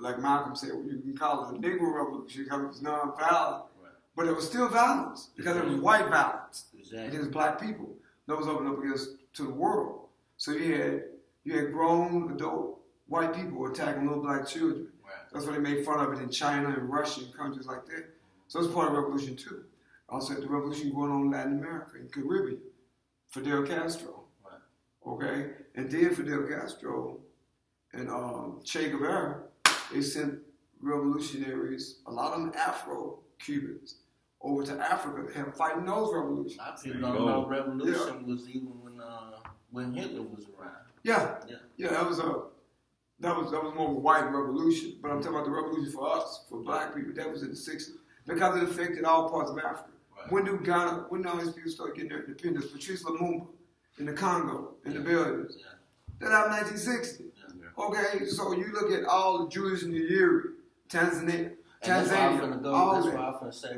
Like Malcolm said, you can call it a Negro revolution because it was non-violent, right. But it was still violence because it was white violence against black people. That was opened up against to the world. So you had grown adult white people attacking little black children. Wow. That's why they made fun of it in China and Russia and countries like that. So it's part of revolution too. Also, the revolution going on in Latin America and Caribbean, Fidel Castro. Wow. Okay, and then Fidel Castro and Che Guevara, they sent revolutionaries, a lot of them Afro-Cubans, over to Africa to help fighting those revolutions. I didn't know revolution was even when Hitler was around. Yeah, yeah, yeah. That was more of a white revolution. But I'm talking about the revolution for us, for black people. That was in the '60s because it affected all parts of Africa. Right. When did Ghana? When did all these people start getting their independence? Patrice Lumumba in the Congo in the Belgians. Yeah. That out 1960. Okay, so you look at all the Jews in Yuri, Tanzania, all that. That's why I often say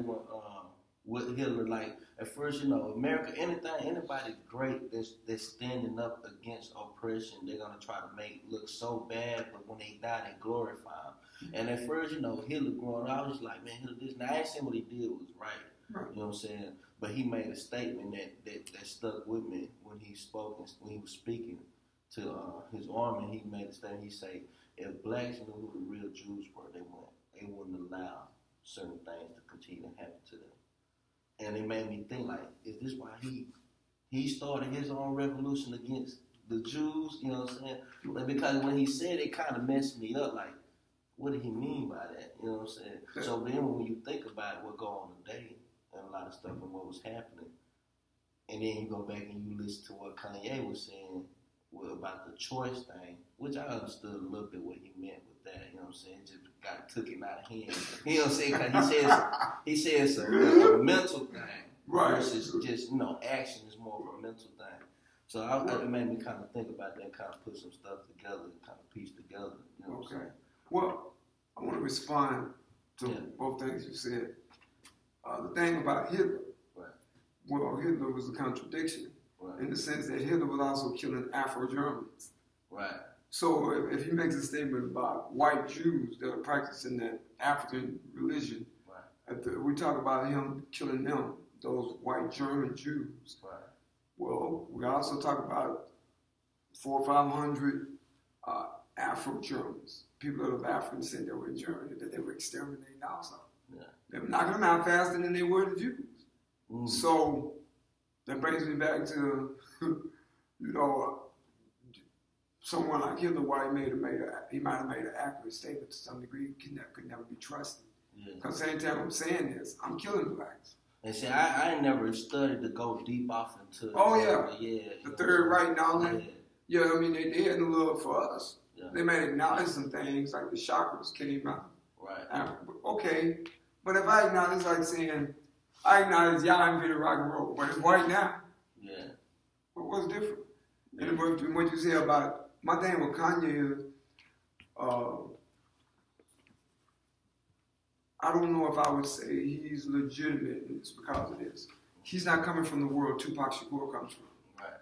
with Hitler, like, at first, you know, America, anybody great that's standing up against oppression, they're going to try to make look so bad, but when they die, they glorify them. And at first, you know, Hitler growing up, I was like, man, Hitler, this, now I ain't saying what he did was right, you know what I'm saying? But he made a statement that stuck with me when he spoke, when he was speaking to his army, and he made a statement. He said, if blacks knew who the real Jews were, they wouldn't allow certain things to continue to happen to them. And it made me think, like, is this why he started his own revolution against the Jews? You know what I'm saying? Like, because when he said it, kind of messed me up. Like, what did he mean by that? You know what I'm saying? So then when you think about what goes on today, and a lot of stuff and what was happening, and then you go back and you listen to what Kanye was saying, about the choice thing, which I understood a little bit what he meant with that, you know what I'm saying? Just took him out of hand. You know what I'm saying? Cause he said it's a mental thing, right, versus just, you know, action is more of a mental thing. So it made me kind of think about that, kind of put some stuff together, kind of piece together, you know what I'm saying? Well, I want to respond to both things you said. The thing about Hitler, well, Hitler was a contradiction. Right. In the sense that Hitler was also killing Afro-Germans. Right. So if he makes a statement about white Jews that are practicing that African religion, right, we talk about him killing them, those white German Jews. Right. Well, we also talk about 400 or 500 Afro-Germans, people of African descent that were in Germany, that they were exterminating also. Yeah. They were knocking them out faster than they were the Jews. Mm. So that brings me back to, you know, someone like Hitler, why he might have made an accurate statement to some degree, could never be trusted. Because at the same time I'm saying this, I'm killing blacks. And see, I never studied to go deep off into the Third Reich and all that. Yeah, I mean, they had no love for us. Yeah. They might acknowledge some things, like the chakras came out. Right. Okay, but if I acknowledge, like saying, I acknowledge y'all invented rock and roll, but it's white now. Yeah. But what's different? Yeah. And what you say about my thing with Kanye is, I don't know if I would say he's legitimate, and it's because of this. He's not coming from the world Tupac Shakur comes from. Right.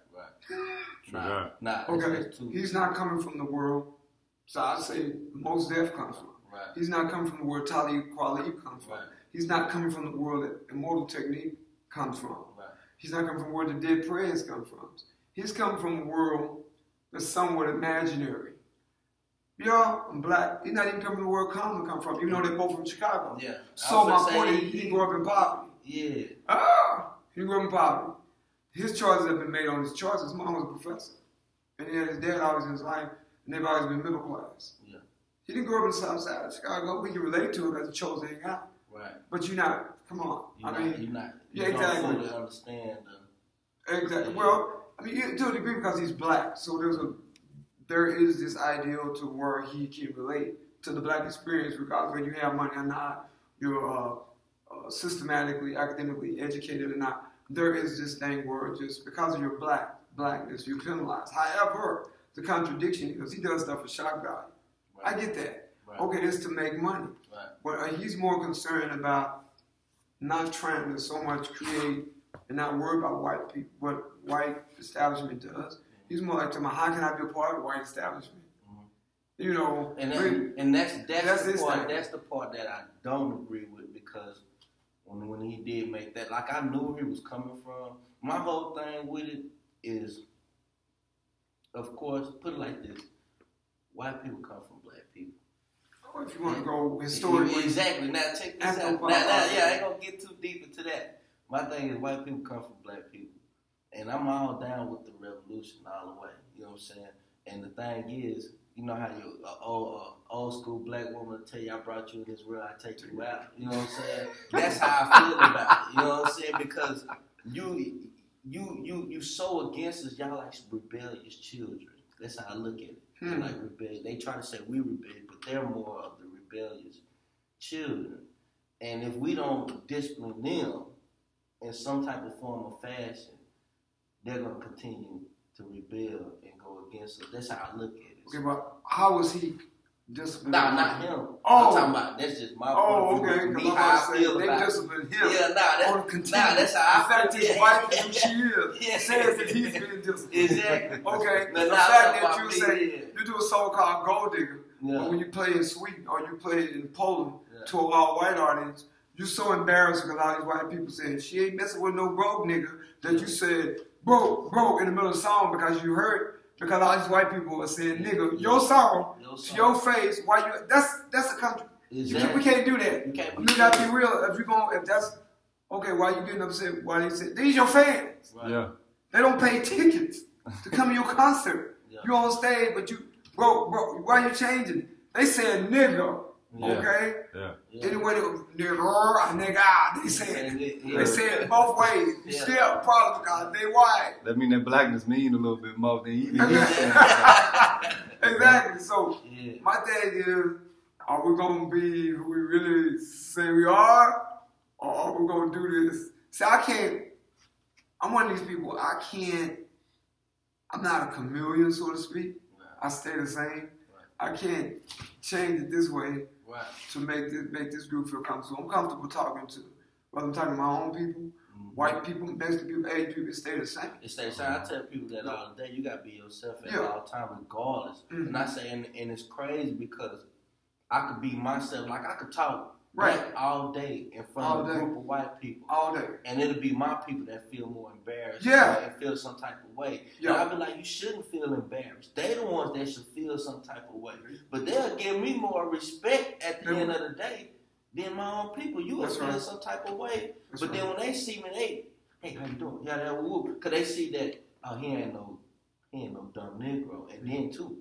Okay. He's not coming from the world. So I say Mos Def comes from. Right. He's not coming from the world Talib Kweli comes from. Right. He's not coming from the world that Immortal Technique comes from. Right. He's not coming from the world that Dead Prayers come from. He's coming from a world that's somewhat imaginary. Y'all, I'm black. He's not even coming from the world Common come from. You know they're both from Chicago. Yeah. So my point is he grew up in poverty. Yeah. He grew up in poverty. His choices have been made on his choices. His mom was a professor. And he had his dad always in his life, and they've always been middle class. Yeah. He didn't grow up in the south side of Chicago. We can relate to him because he chose to hang out. Right. But you're not, come on. You don't understand. Exactly. Well, I mean, to a degree because he's black. So there is this ideal to where he can relate to the black experience regardless whether you have money or not, you're systematically, academically educated or not. There is this thing where just because of your blackness, you're penalized. However, the contradiction, because he does stuff for shock value. Right. I get that. Right. Okay, it's to make money. Right. But he's more concerned about not trying to so much create and not worry about white people, what white establishment does. He's more like, how can I be a part of the white establishment? you know. And that, and that's the part that I don't agree with, because when he did make that, like, I knew where he was coming from. My whole thing with it is, of course, put it like this: white people come from black people. Or if you want to go historically, exactly. Now check this out. Yeah, I ain't gonna get too deep into that. My thing is, white people come from black people, and I'm all down with the revolution all the way. You know what I'm saying? And the thing is, you know how you old school black woman tell you, I brought you in this world, I take you out. You know what I'm saying? That's how I feel about it. You know what I'm saying? Because you so against us, y'all like rebellious children. That's how I look at it. Hmm. Like rebellion. They try to say we rebel, but they're more of the rebellious children. And if we don't discipline them in some type of form or fashion, they're gonna continue to rebel and go against us. That's how I look at it. Okay, but how was he disciplined? Nah, not him. Oh, I'm talking about, that's just my point. Oh, okay, because I feel they disciplined him. Yeah, that's how I feel. The fact his wife from Chia says that he's been disciplined. Exactly. Okay, the fact that you say you do a so-called gold digger, but when you play in Sweden or you play in Poland to an all-white audience, you're so embarrassed because all these white people said, she ain't messing with no broke nigga, that you said, broke in the middle of the song because you heard. Because all these white people are saying, nigga, your song to your face, why you? That's a country. Exactly. We can't do that. You gotta be real. If you going, if that's okay, why you getting upset? Why they say these your fans? Right. Yeah. They don't pay tickets to come to your concert. Yeah. You on stage, but you bro, why you changing? They saying nigga, okay? Yeah. Anyway, nigga, they saying they say it both ways. You still proud of God, they white. That mean that blackness mean a little bit more than even exactly. So my thing is, are we gonna be who we really say we are, or are we gonna do this? See, I'm one of these people, I'm not a chameleon, so to speak. Right. I stay the same. Right. I can't change it this way. Wow. To make this group feel comfortable. I'm comfortable talking to, whether I'm talking to my own people, white people, Mexican people, Asian people, stay the same. It stays the same. I tell people that all day. You gotta be yourself at all time, regardless. And I say, and it's crazy because I could be myself. Like I could talk all day in front of a group of white people, all day, and it'll be my people that feel more embarrassed. Yeah, and feel some type of way. Yeah, and I be like, you shouldn't feel embarrassed. They the ones that should feel some type of way. But they'll give me more respect at the end of the day than my own people. You will feel some type of way, but then when they see me, hey, how you doing? Yeah, that woo, cause they see that he ain't no dumb Negro. And then too,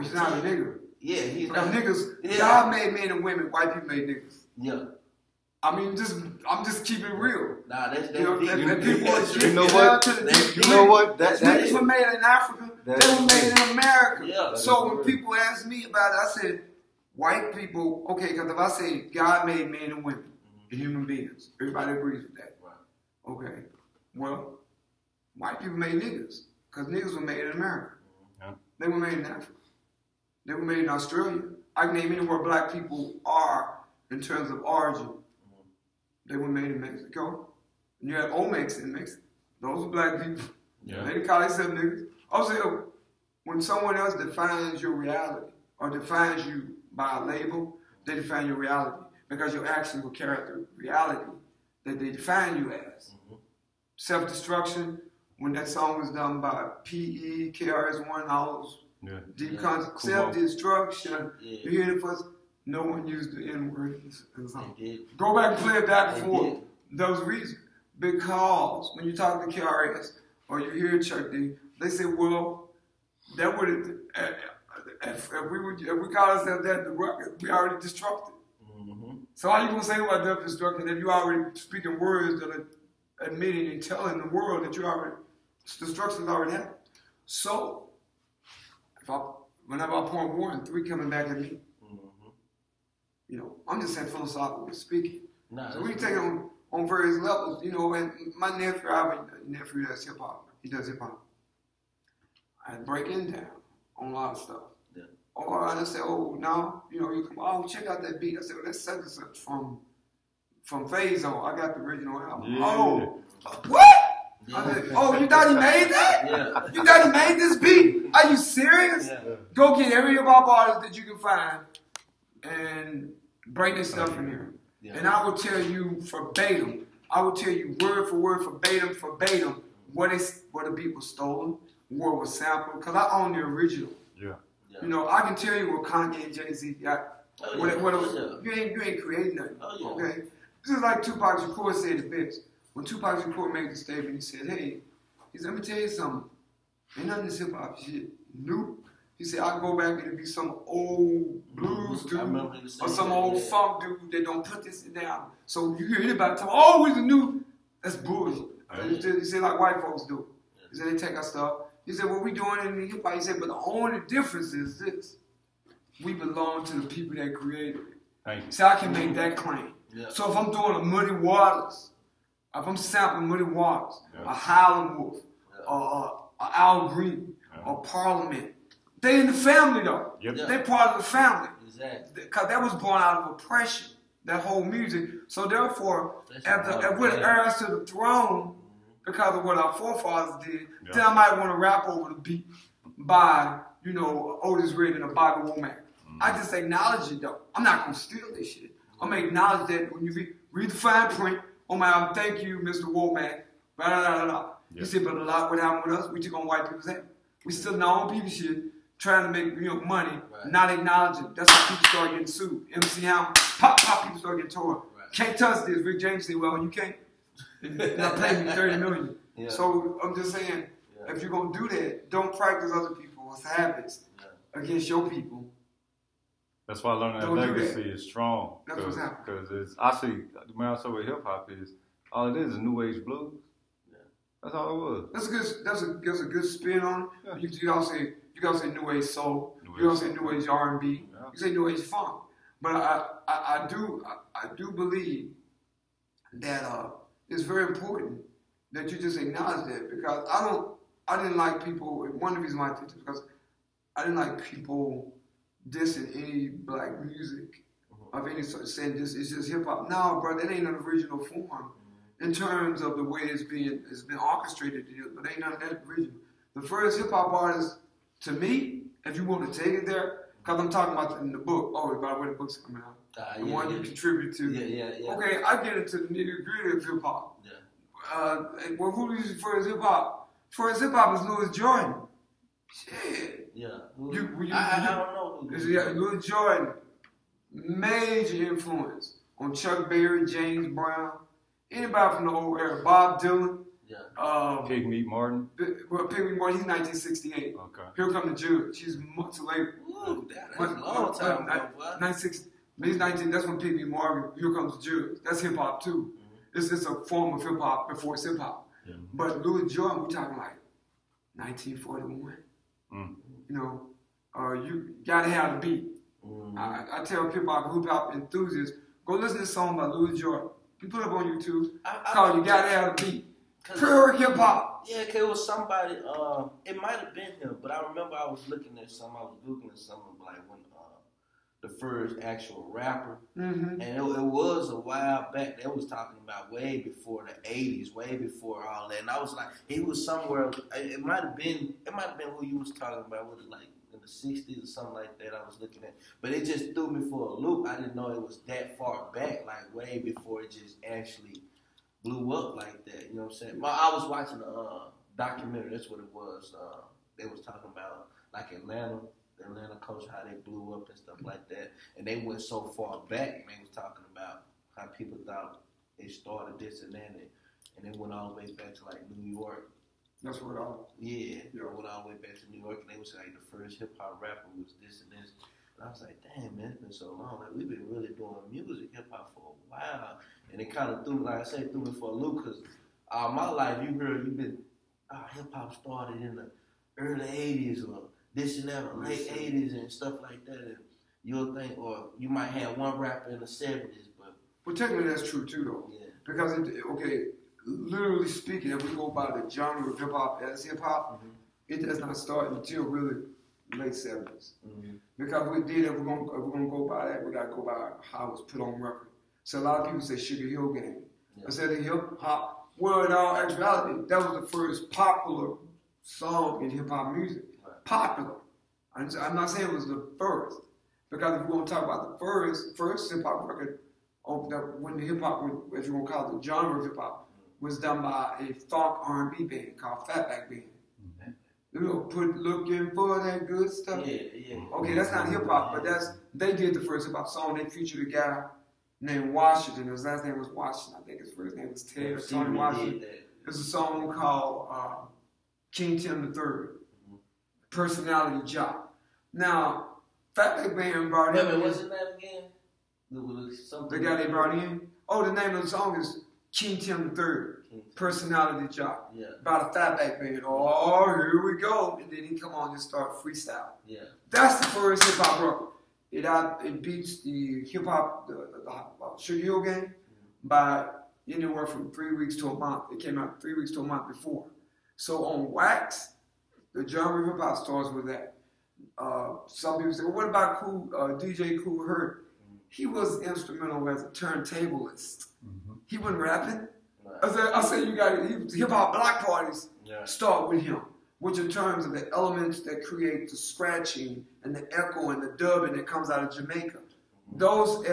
he's not a Negro. Yeah, he's not. Niggas, y'all made men and women. White people made niggas. Yeah, I mean, I'm just keeping it real. Nah, that's you know what? Niggas were made in Africa. They were made in America. Yeah, so when people ask me about it, I said, white people. Okay, because if I say God made men and women, and human beings, everybody agrees with that. Right. Okay. Well, white people made niggas because niggas were made in America. Yeah. They were made in Africa. They were made in Australia. I can name anywhere black people are. In terms of origin, they were made in Mexico. And you had Olmecs in Mexico. Those were black people. Yeah. They didn't call themselves niggas. Also, when someone else defines your reality or defines you by a label, they define your reality because your actions will carry out the reality that they define you as. Self-destruction, when that song was done by P.E., KRS-1, all those deep concepts. Self-destruction, you hear it first. No one used the N-word. Go back and play it back and forth. Those reasons. Because when you talk to KRS or you hear Chuck D, they say, well, that would if we call ourselves that, the record, we already destructed. So all you gonna say about self-destruction if you already speaking words that are admitting and telling the world that you already destruction's already happened. So if whenever I point war and three coming back at me. You know, I'm just saying philosophically speaking. Nah, so we take it on various levels, you know, and my nephew, I have a nephew that's hip hop. He does hip hop. I break in down on a lot of stuff. Yeah. Or I just say, oh, now, you know, you come, oh, check out that beat. I say, well, that's such and such from Phase-O. I got the original album. Yeah. Oh, what? Oh, you thought he made that? Yeah. You thought he made this beat? Are you serious? Yeah. Go get every hip hop artist that you can find and bring this stuff in here. Yeah. And I will tell you verbatim. I will tell you word for word, verbatim, what the beat was stolen, what was sampled, because I own the original. Yeah. Yeah. You know, I can tell you what Kanye and Jay-Z got. Oh, what, yeah. What was, yeah. You ain't creating nothing. Oh, yeah. Okay? This is like Tupac Shakur said the best. When Tupac Shakur made the statement, he said, hey, he said, let me tell you something. Ain't nothing this hip-hop shit new. He said, I can go back and it'll be some old blues dude or some old funk dude that don't put this in their album. So you hear anybody tell, oh, it's new. That's bullshit. He said, like white folks do. He said, they take our stuff. He said, what we doing in hip-hop? He said, but the only difference is this. We belong to the people that created it. He said, I can make that claim. Yeah. So if I'm doing a Muddy Waters, if I'm sampling Muddy Waters, a Howlin' Wolf, a Al Green, a Parliament, they in the family though. Yep. Yeah. They part of the family. Exactly. Because that was born out of oppression, that whole music. So therefore, if we're the heirs to the throne, because of what our forefathers did, then I might want to rap over the beat by, you know, Otis Redding or Bobby Womack. I just acknowledge it though. I'm not going to steal this shit. I'm going to acknowledge that when you read the fine print, on my album, thank you, Mr. Womack, blah, blah, blah, blah. Yep. You see, but a lot what happened with us, we took on white people's ass. We still in our own people shit, trying to make money, not acknowledging. That's how people start getting sued. MC Hammer, pop, pop, people start getting torn. Right. Can't touch this. Rick James said, well, you can't. Now pay me $30 million. Yeah. So I'm just saying, if you're going to do that, don't practice other people's habits against your people. That's why learning that legacy is strong. That's what's happening. Because it's, I see, when I saw what hip hop is, all it is new age blues. Yeah. That's all it was. That's a good spin on it. Yeah. You gotta say new age soul. You gotta say new age R&B. Yeah. You say new age funk. But I do believe that it's very important that you just acknowledge that, because I didn't like people. One of the reasons why I did this is because I didn't like people dissing any black music of any sort, saying this is just hip hop. No, bro, that ain't an original form in terms of the way it's been orchestrated. But ain't none of that original. The first hip hop artist, to me, if you want to take it there, because I'm talking about in the book. Oh, by the way, the book's coming out. The one you contribute to. Okay, I get into the nitty gritty of hip hop. Yeah. Well, who is first hip hop? First hip hop is Louis Jordan. Shit. Yeah, I don't know. Louis Jordan, major influence on Chuck Berry, James Brown, anybody from the old era, Bob Dylan. Yeah. Pigmeat Martin. Well, Pigmeat Martin, he's 1968. Okay. Here come the Judge. He's much later. Ooh, that's a long time ago. 1960. He's 19. That's when Pigmeat Martin. Here comes the Judge. That's hip hop too. It's just a form of hip hop before it's hip hop. Yeah. But Louis Jordan, we're talking like 1941. You know, you gotta have the beat. I tell hip hop enthusiasts, go listen to a song by Louis Jordan. You put it up on YouTube. Called "You Gotta Have the Beat." Pure hip hop. Yeah, cause it was somebody. It might have been him, but I remember I was looking at some. I was googling something like when the first actual rapper, and it was a while back. They was talking about way before the '80s, way before all that. And I was like, he was somewhere. It might have been who you was talking about. Was it like in the '60s or something like that? I was looking at, but it just threw me for a loop. I didn't know it was that far back, like way before it just actually blew up like that. You know what I'm saying? Well, I was watching a documentary. That's what it was. They was talking about like Atlanta. The Atlanta coach, how they blew up and stuff like that, and they went so far back. And they was talking about how people thought they started this and that, and they went all the way back to like New York. That's what I. Yeah, they went all the way back to New York, and they was like the first hip hop rapper was this and this. And I was like, damn man, it's been so long. Like we've been really doing music, hip hop for a while, and it kind of threw, like I said, threw me for a loop because all my life hip hop started in the early '80s or this and that, late '80s and stuff like that. And you'll think, or you might have one rapper in the '70s, but well, technically that's true too, though. Yeah. Because okay, literally speaking, if we go by the genre of hip hop as hip hop, it does not start until really late '70s. Because if we're gonna go by that, we gotta go by how it was put on record. So a lot of people say Sugar Hill Gang. I said the hip hop Well, in all actuality, that was the first popular song in hip-hop music. Right. Popular. I'm not saying it was the first, because if we're going to talk about the first hip-hop record, when the hip-hop, as you want to call it, the genre of hip-hop, was done by a funk R&B band called Fatback Band. Mm-hmm. They were looking for that good stuff. Yeah, yeah. Okay, that's not hip-hop, but they did the first hip-hop song. They featured a guy named Washington. His last name was Washington. I think his first name was Ted or Tony Washington. There's a song called King Tim III, Personality Jock. Now, Fatback Band brought in... Wait a minute, what's his name again? The guy they brought in? Oh, the name of the song is King Tim III, Personality Jock. Yeah. About a Fatback Band. Oh, here we go. And then he come on and start freestyle. Yeah. That's the first hip-hop record. It beats the hip-hop, the Sugar Hill Gang by anywhere from 3 weeks to a month. It came out 3 weeks to a month before. So on wax, the genre of hip-hop starts with that. Some people say, well, what about DJ Cool Herc? He was instrumental as a turntablist. He wasn't rapping. Right. I said, you got it. Hip-hop block parties start with him, which in terms of the elements that create the scratching and the echo and the dubbing that comes out of Jamaica. Those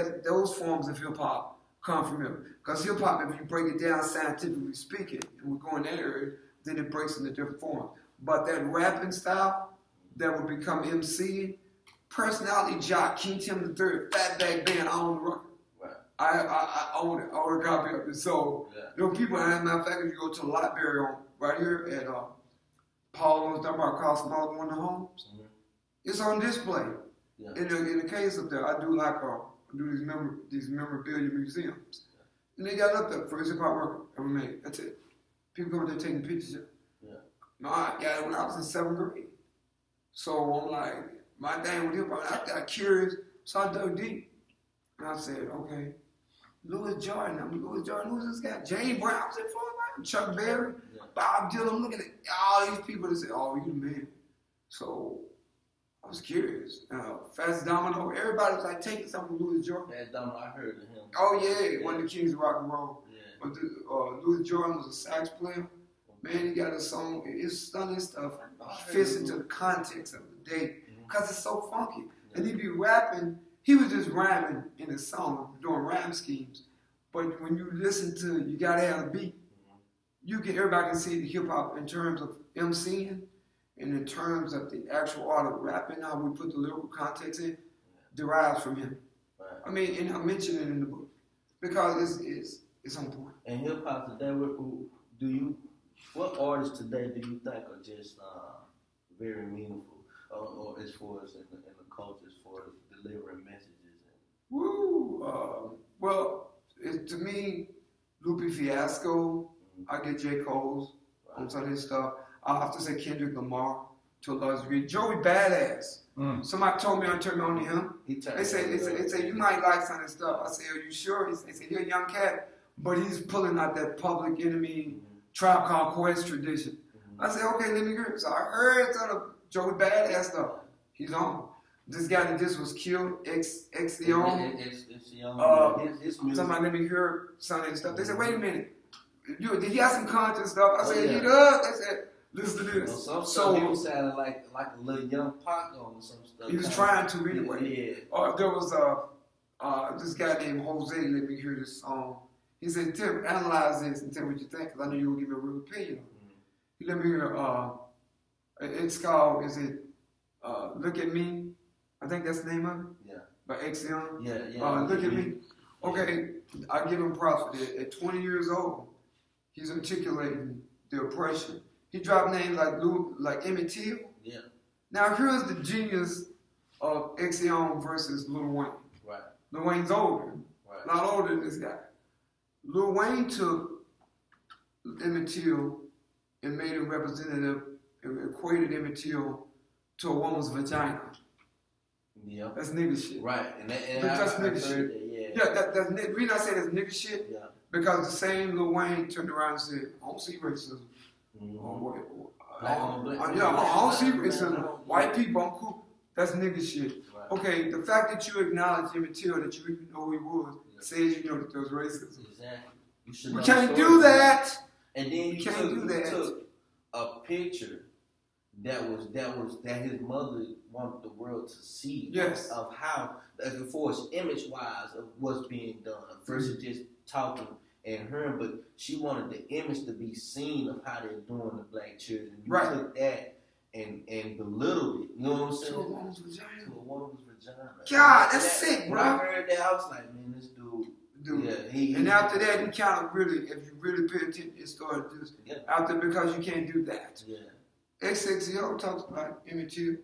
forms of hip-hop come from him. Because hip-hop, if you break it down scientifically speaking, and we're going that area, then it breaks into different forms. But that rapping style that would become MC, Personality Jock, King Tim III, Fatback Band, I own the record. Right. I own it. I own a copy of it. So, there were people, as a matter of fact, if you go to the library right here at Paul Lewis, across from all one of the homes, it's on display. Yeah. In the case up there, I do like these memorabilia museums. Yeah. And they got up there, first hip-hop record ever made. That's it. People go up there taking pictures of it. Yeah. No, I got it when I was in 7th grade. So I'm like, my thing with hip-hop, I got curious, so I dug deep. And I said, okay, Louis Jordan, who's this guy? James Brown, I was in Florida, Chuck Berry, Bob Dylan, looking at all these people that said, oh, you the man. So I was curious. Fats Domino, everybody was like taking something from Louis Jordan. Fats Domino, I heard of him. Oh yeah, one of the kings of rock and roll. Yeah. But Louis Jordan was a sax player. Man, he got a song, it's stunning stuff. It fits into the context of the day. Because it's so funky. And he'd be rapping. He was just rhyming in his song, doing rhyme schemes. But when you listen to it, you got to have a beat. Everybody can see the hip-hop in terms of MCing and in terms of the actual art of rapping, how we put the lyrical context in, derives from him. Right. I mean, and I mention it in the book because it's on point. And hip-hop today, what artists today do you think are just very meaningful? Or as far as in the culture, as far as delivering messages. Woo! Well, to me, Lupe Fiasco, I get J. Cole's on some of his stuff. I have to say Kendrick Lamar to a large degree. Joey Badass. Somebody told me I turned on to him. They say you might like some of his stuff. I say, are you sure? They say, you're a young cat, but he's pulling out that Public Enemy, Tribe Called Quest tradition. I say, okay, let me hear it. So I heard some of Joey Badass stuff. He's on. This guy that just was killed, XXXTentacion. Somebody let me hear some of his stuff. They said, wait a minute. Did he have some conscious stuff? I said, he does. They said, listen to this. Well, so he was sounding like a little young Pac or some stuff. He was trying to read it. Or there was this guy named Jose, let me hear this song. He said, Tim, analyze this and tell me what you think, because I know you will give me a real opinion. He let me hear it's called, Look at Me? I think that's the name of it? Yeah. By XM? Yeah, yeah. Look at Me. Okay, I give him props. At 20 years old, he's articulating the oppression. He dropped names like Emmett Till. Yeah. Now, here's the genius of XM versus Lil Wayne. Right. Lil Wayne's older. Right. Not older than this guy. Lil Wayne took Emmett Till and made him representative. Equated Emmett Till to a woman's vagina. Yeah. That's nigga shit. Right. That's nigga shit. The reason I say that's nigga shit, because the same Lil Wayne turned around and said, I don't see racism. I don't see racism. White people, I'm cool. That's nigga shit. Right. Okay, the fact that you acknowledge Emmett Till, that you even know who he was, says you know that there was racism. Exactly. We can't do that. And then you took a picture that his mother wanted the world to see. Yes. Of how, as far as image wise, of what's being done versus just talking and hearing, but she wanted the image to be seen of how they're doing the black children. You took that and belittled it. You know what I'm saying? To a woman's vagina. God, that's sick, bro. When I heard that, I was like, man, this dude. Yeah, and after that, you kind of really, if you really pay attention, it started just after because you can't do that. Yeah. XXL talks about Emmett Till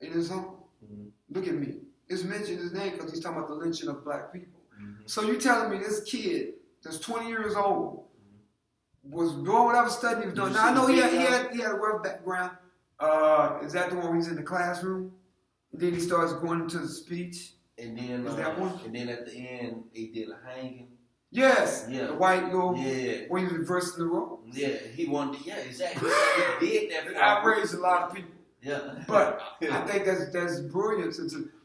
in his home. Mm-hmm. Look at me. It's mentioned his name because he's talking about the lynching of black people. Mm-hmm. So you're telling me this kid that's 20 years old was doing whatever study he was doing. Now, I know he had a rough background. Is that the one where he's in the classroom? And then he starts going into the speech. And then, at the end, they did a hanging. Yes. Yeah. The white girl. Yeah. When he was reversing the role. Yeah. He wanted. Yeah. Exactly. He did that. I raised a lot of people. Yeah. But I think that's brilliant.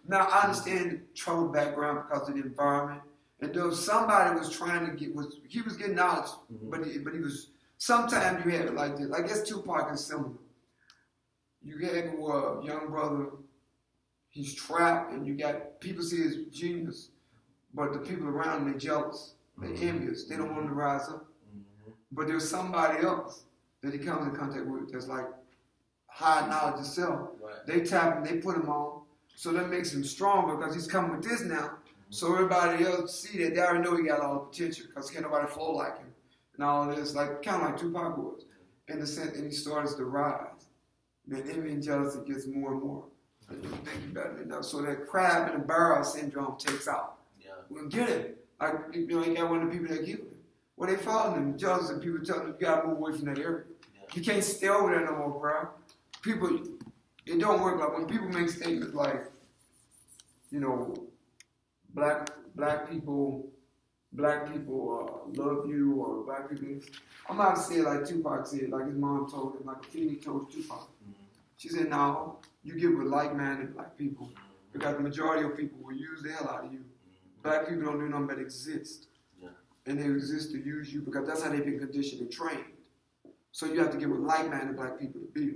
Now I understand the troubled background because of the environment, and though somebody was trying to he was getting knowledge, but he was. Sometimes you had it like this. I guess Tupac is similar. You had a young brother. He's trapped, and you got people see his genius, but the people around him, they're jealous, they're envious, they don't want him to rise up. But there's somebody else that he comes in contact with that's like high knowledge itself. Right. They tap him, they put him on, so that makes him stronger because he's coming with this now. So everybody else see that, they already know he got all the potential because can't nobody flow like him and all this, like kind of like Tupac was in the sense, and he starts to rise. Then envy and jealousy gets more and more. I don't think you better enough. So that crab in the barrel syndrome takes out. Yeah. We'll get it. Like, you know, you got one of the people that killed him. Well, they following him. Jealous and people telling them, you got to move away from that area. Yeah. You can't stay over there no more, bro. People, it don't work. Like, when people make statements like, you know, black people love you, or black people, I'm not saying like Tupac said, like his mom told him, like a Phoenix told Tupac. She said, no, you get with like-minded black people because the majority of people will use the hell out of you. Black people don't do nothing but exist. Yeah. And they exist to use you because that's how they've been conditioned and trained. So you have to get with like-minded black people to be with.